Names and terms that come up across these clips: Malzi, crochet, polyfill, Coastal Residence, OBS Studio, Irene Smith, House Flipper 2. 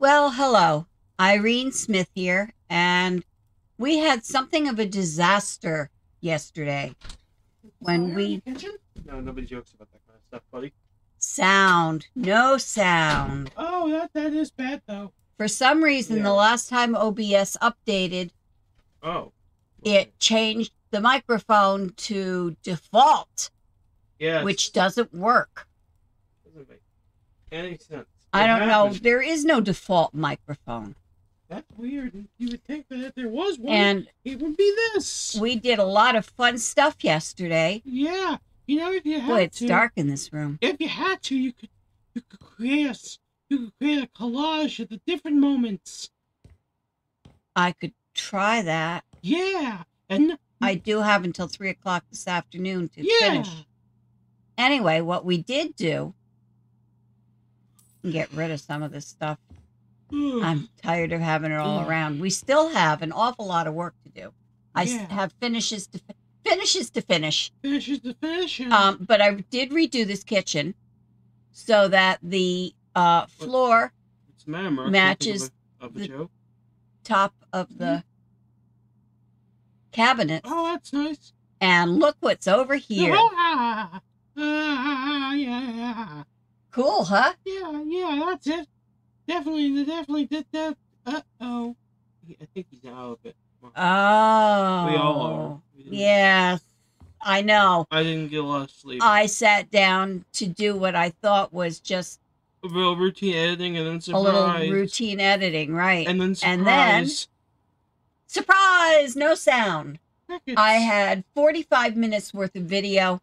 Well, hello, Irene Smith here, and we had something of a disaster yesterday when we... No, nobody jokes about that kind of stuff, buddy. Sound. No sound. Oh, that is bad, though. For some reason, yeah. The last time OBS updated, oh, okay. It changed the microphone to default, yes. Which doesn't work. Doesn't make any sense. I don't know. There is no default microphone. That's weird. You would think that if there was one, and it would be this. We did a lot of fun stuff yesterday. Yeah. You know, if you had Boy, it's to, dark in this room. If you had to, you could create a collage of the different moments. I could try that. Yeah. And I do have until 3 o'clock this afternoon to finish. Anyway, what we did do... Get rid of some of this stuff. I'm tired of having it all around. We still have an awful lot of work to do. I have finishes to finish. Finishes to finish. But I did redo this kitchen so that the floor matches the top of the cabinet. Oh, that's nice. And look what's over here. Yeah. Cool, huh? Yeah, that's it. Definitely did that. Uh-oh. I think he's out of it. Well, oh. We all are. Yes, I know. I didn't get a lot of sleep. I sat down to do what I thought was just... A little routine editing and then surprise. A little routine editing, right. And then surprise. And then... Surprise! No sound. I had 45 minutes worth of video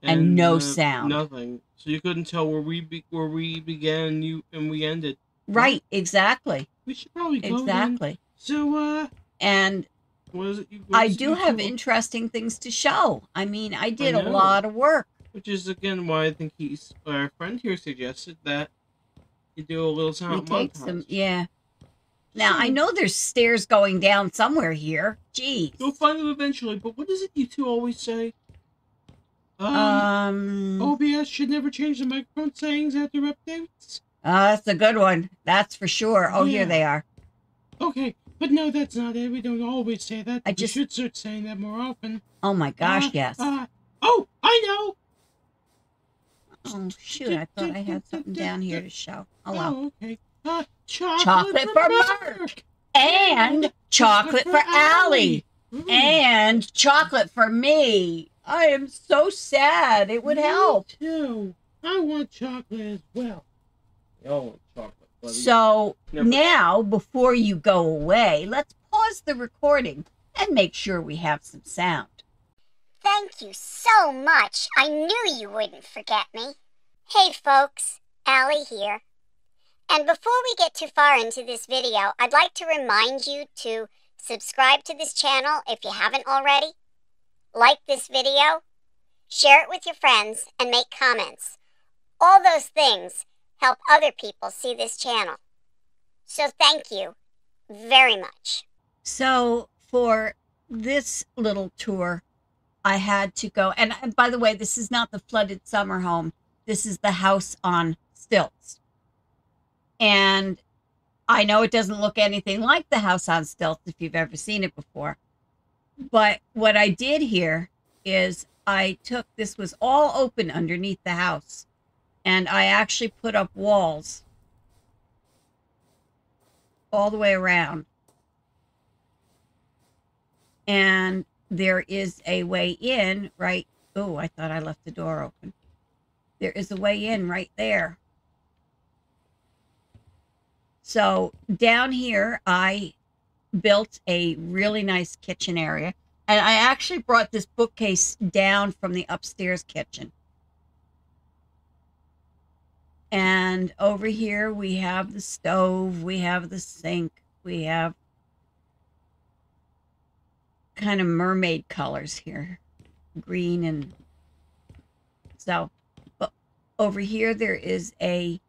and no sound. Nothing. So you couldn't tell where we began and we ended. Right, exactly. We should probably go exactly. Then. So and what is it you I do have interesting things to show. I mean, I did a lot of work. Which is again why I think our friend here suggested that you do a little sound montage. Yeah. Now I know there's stairs going down somewhere here. Geez. You'll find them eventually. But what is it you two always say? OBS should never change the microphone settings after updates. That's a good one. That's for sure. Oh, yeah. Here they are. Okay, but no, that's not it. We don't always say that. We should start saying that more often. Oh my gosh, yes. Oh, I know. Oh shoot! I thought I had something down here to show. Oh, wow. Oh, okay. Chocolate for Mark and chocolate for Allie and chocolate for me. I am so sad. It would help. Too. I want chocolate as well. We all want chocolate, buddy. So now, before you go away, let's pause the recording and make sure we have some sound. Thank you so much. I knew you wouldn't forget me. Hey, folks. Allie here. And before we get too far into this video, I'd like to remind you to subscribe to this channel if you haven't already. Like this video, share it with your friends, and make comments. All those things help other people see this channel. So thank you very much. So for this little tour, I had to go. And by the way, this is not the flooded summer home. This is the house on stilts. And I know it doesn't look anything like the house on stilts if you've ever seen it before. But what I did here is I took, this was all open underneath the house, and I actually put up walls all the way around. And there is a way in, right? Oh, I thought I left the door open. There is a way in right there. So down here, I built a really nice kitchen area, and I actually brought this bookcase down from the upstairs kitchen. And over here we have the stove, we have the sink, we have kind of mermaid colors here, green, and so over here there is a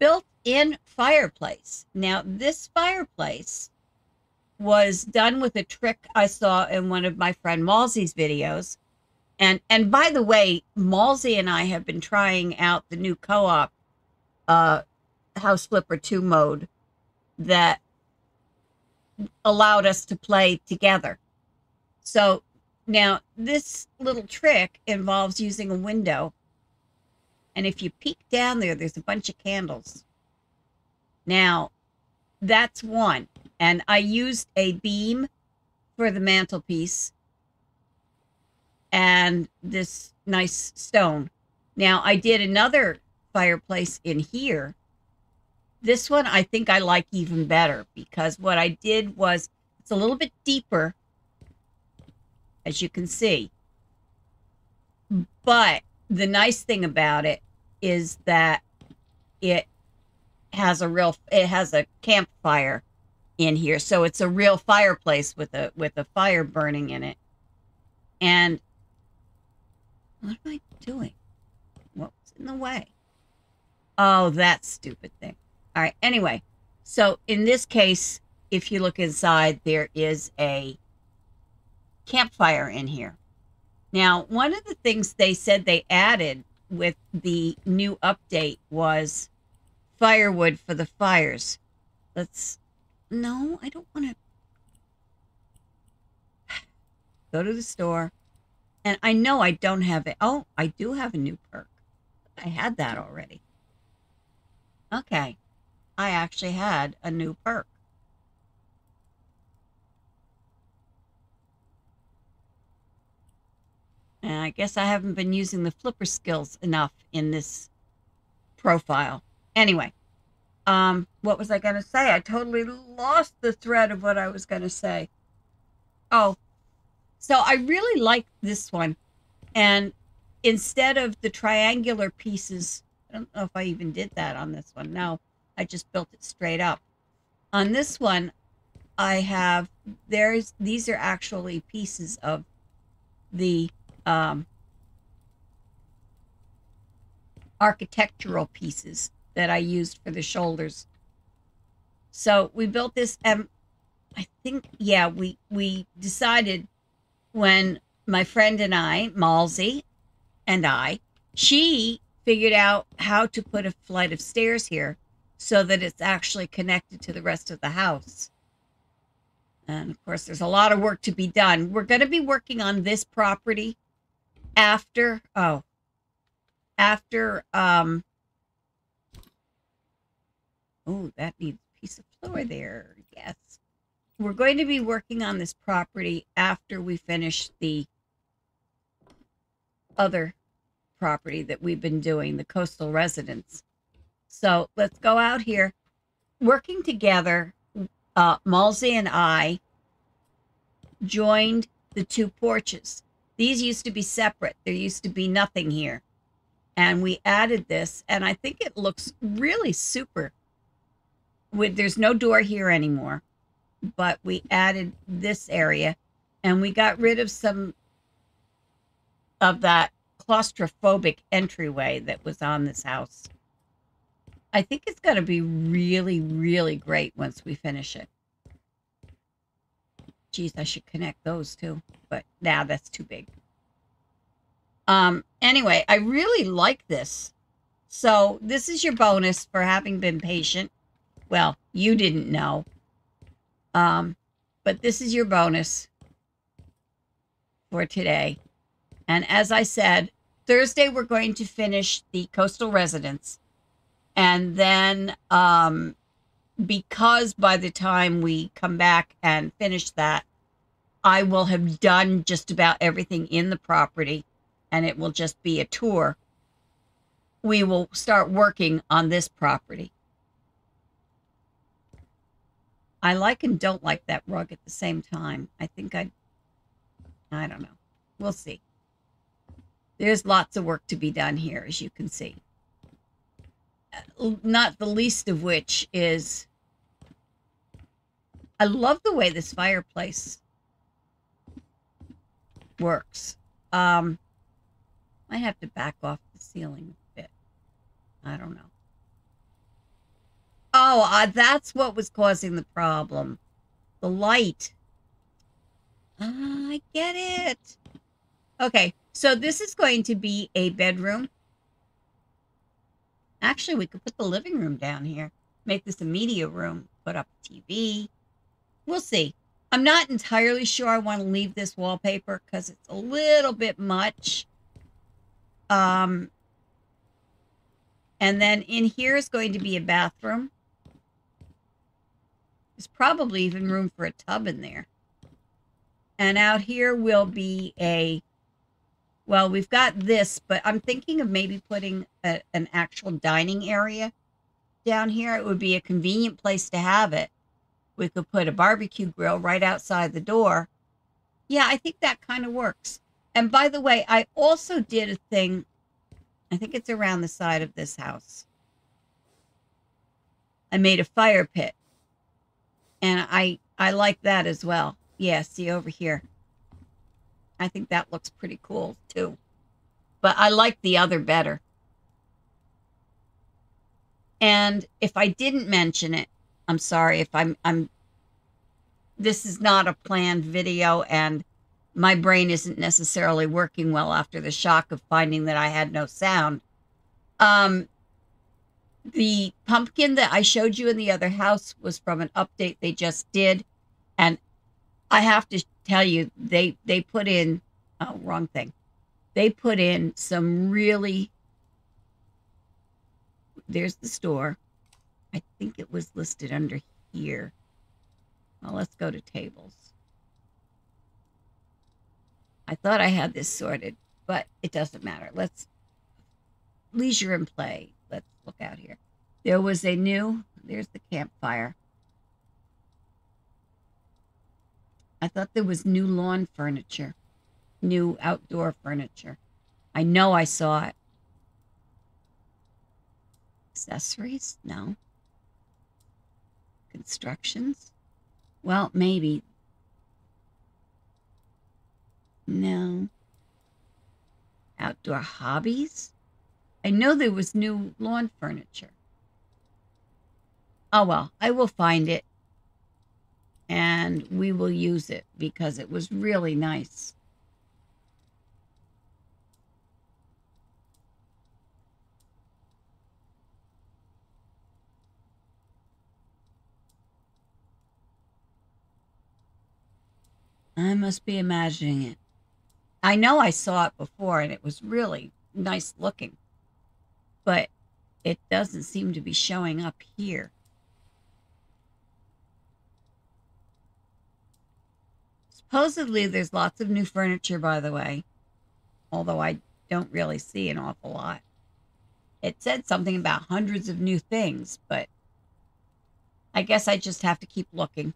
built-in fireplace. Now, this fireplace was done with a trick I saw in one of my friend Malzi's videos. And by the way, Malzi and I have been trying out the new co-op House Flipper 2 mode that allowed us to play together. So now this little trick involves using a window. And if you peek down there, there's a bunch of candles. Now, that's one. And I used a beam for the mantelpiece and this nice stone. Now, I did another fireplace in here. This one I think I like even better because what I did was, it's a little bit deeper, as you can see. But the nice thing about it is that it has a campfire in here. So it's a real fireplace with a fire burning in it. And what am I doing? What was in the way? Oh, that stupid thing. All right. Anyway, so in this case, if you look inside, there is a campfire in here. Now, one of the things they said they added with the new update was firewood for the fires. No, I don't want to go to the store. And I know I don't have it. Oh, I do have a new perk. I had that already. Okay. I actually had a new perk. And I guess I haven't been using the flipper skills enough in this profile. Anyway, what was I going to say? I totally lost the thread of what I was going to say. Oh, so I really like this one. And instead of the triangular pieces, I don't know if I even did that on this one. No, I just built it straight up. On this one, I have, these are actually pieces of the architectural pieces that I used for the shoulders. So we built this, and I think, yeah, we decided when my friend and I, Malzi and I, she figured out how to put a flight of stairs here so that it's actually connected to the rest of the house. And of course, there's a lot of work to be done. We're going to be working on this property after oh, that needs a piece of floor there. Yes. We're going to be working on this property after we finish the other property that we've been doing, the Coastal Residence. So let's go out here. Working together, Malzi and I joined the two porches. These used to be separate. There used to be nothing here. And we added this, and I think it looks really super. There's no door here anymore, but we added this area, and we got rid of some of that claustrophobic entryway that was on this house. I think it's going to be really, really great once we finish it. Geez, I should connect those too, but nah, that's too big. Anyway, I really like this. So this is your bonus for having been patient. Well, you didn't know. But this is your bonus for today. And as I said, Thursday we're going to finish the Coastal Residence. And then, because by the time we come back and finish that, I will have done just about everything in the property, and it will just be a tour. We will start working on this property. I like and don't like that rug at the same time. I think I don't know. We'll see. There's lots of work to be done here, as you can see. Not the least of which is, I love the way this fireplace works. I have to back off the ceiling a bit. I don't know. Oh, that's what was causing the problem. The light. I get it. Okay, so this is going to be a bedroom. Actually, we could put the living room down here, make this a media room, put up a TV. We'll see. I'm not entirely sure I want to leave this wallpaper because it's a little bit much. And then in here is going to be a bathroom. There's probably even room for a tub in there. And out here will be a, well, we've got this, but I'm thinking of maybe putting an actual dining area down here. It would be a convenient place to have it. We could put a barbecue grill right outside the door. Yeah, I think that kind of works. And by the way, I also did a thing, I think it's around the side of this house. I made a fire pit. And I like that as well. Yeah, see over here. I think that looks pretty cool too. But I like the other better. And if I didn't mention it, I'm sorry if I'm this is not a planned video and my brain isn't necessarily working well after the shock of finding that I had no sound. The pumpkin that I showed you in the other house was from an update they just did. And I have to tell you, they put in, oh, wrong thing. They put in some really, there's the store. I think it was listed under here. Well, let's go to tables. I thought I had this sorted, but it doesn't matter. Let's, leisure and play. Let's look out here. There was a new, there's the campfire. I thought there was new lawn furniture, new outdoor furniture. I know I saw it. Accessories? No. Constructions? Well, maybe. No. Outdoor hobbies? I know there was new lawn furniture. Oh, well, I will find it. And we will use it because it was really nice. I must be imagining it. I know I saw it before and it was really nice looking, but it doesn't seem to be showing up here. Supposedly, there's lots of new furniture, by the way, although I don't really see an awful lot. It said something about hundreds of new things, but I guess I just have to keep looking.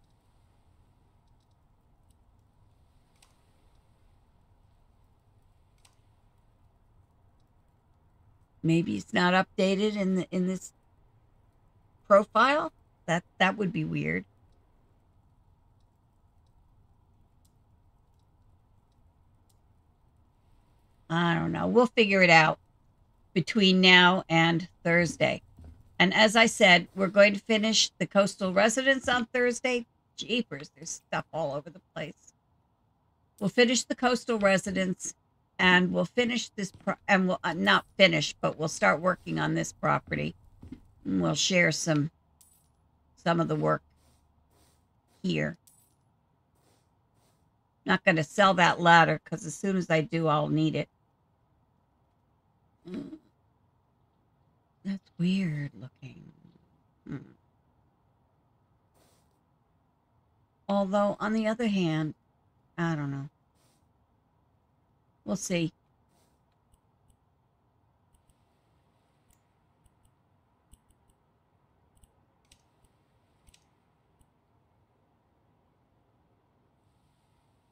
Maybe it's not updated in this profile. That would be weird. I don't know. We'll figure it out between now and Thursday. And as I said, we're going to finish the Coastal Residence on Thursday. Jeepers, there's stuff all over the place. We'll finish the Coastal Residence. And we'll finish this, and we'll not finish, but we'll start working on this property. And we'll share some of the work here. Not going to sell that ladder because as soon as I do, I'll need it. That's weird looking. Although, on the other hand, I don't know. We'll see.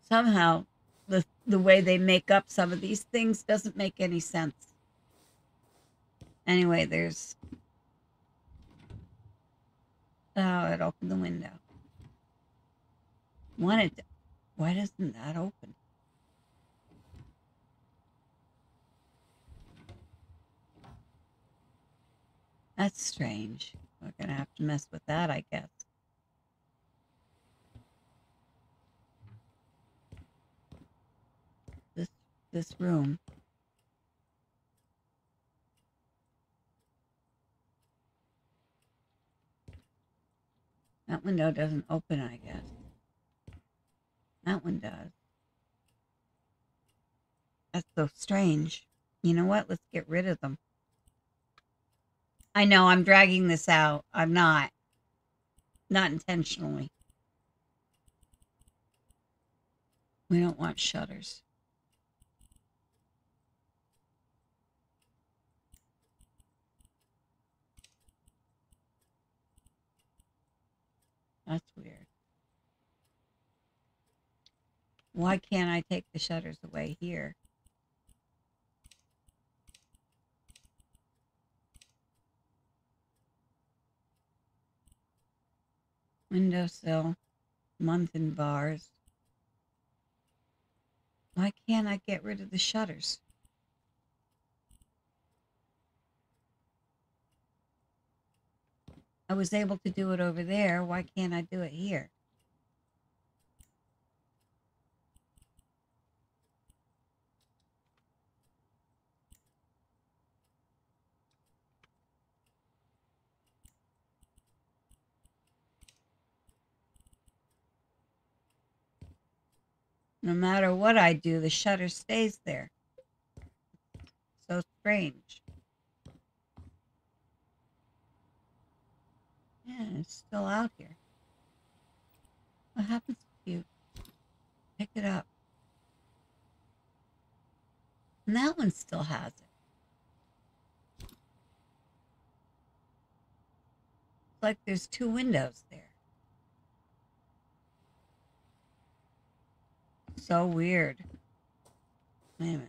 Somehow, the way they make up some of these things doesn't make any sense. Anyway, there's... Oh, it opened the window. Wanted to... Why doesn't that open? That's strange. We're going to have to mess with that, I guess. This room. That window doesn't open, I guess. That one does. That's so strange. You know what? Let's get rid of them. I know I'm dragging this out. I'm not. Not intentionally. We don't want shutters. That's weird. Why can't I take the shutters away here? Windowsill, mountain bars. Why can't I get rid of the shutters? I was able to do it over there. Why can't I do it here? No matter what I do, the shutter stays there. So strange. Yeah, it's still out here. What happens if you pick it up? And that one still has it. It's like there's two windows there. So weird. Wait a minute.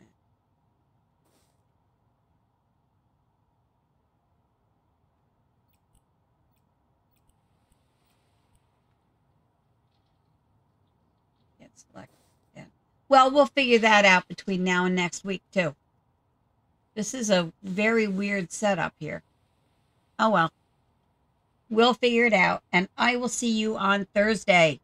It's like, yeah. Well, we'll figure that out between now and next week, too. This is a very weird setup here. Oh, well. We'll figure it out, and I will see you on Thursday.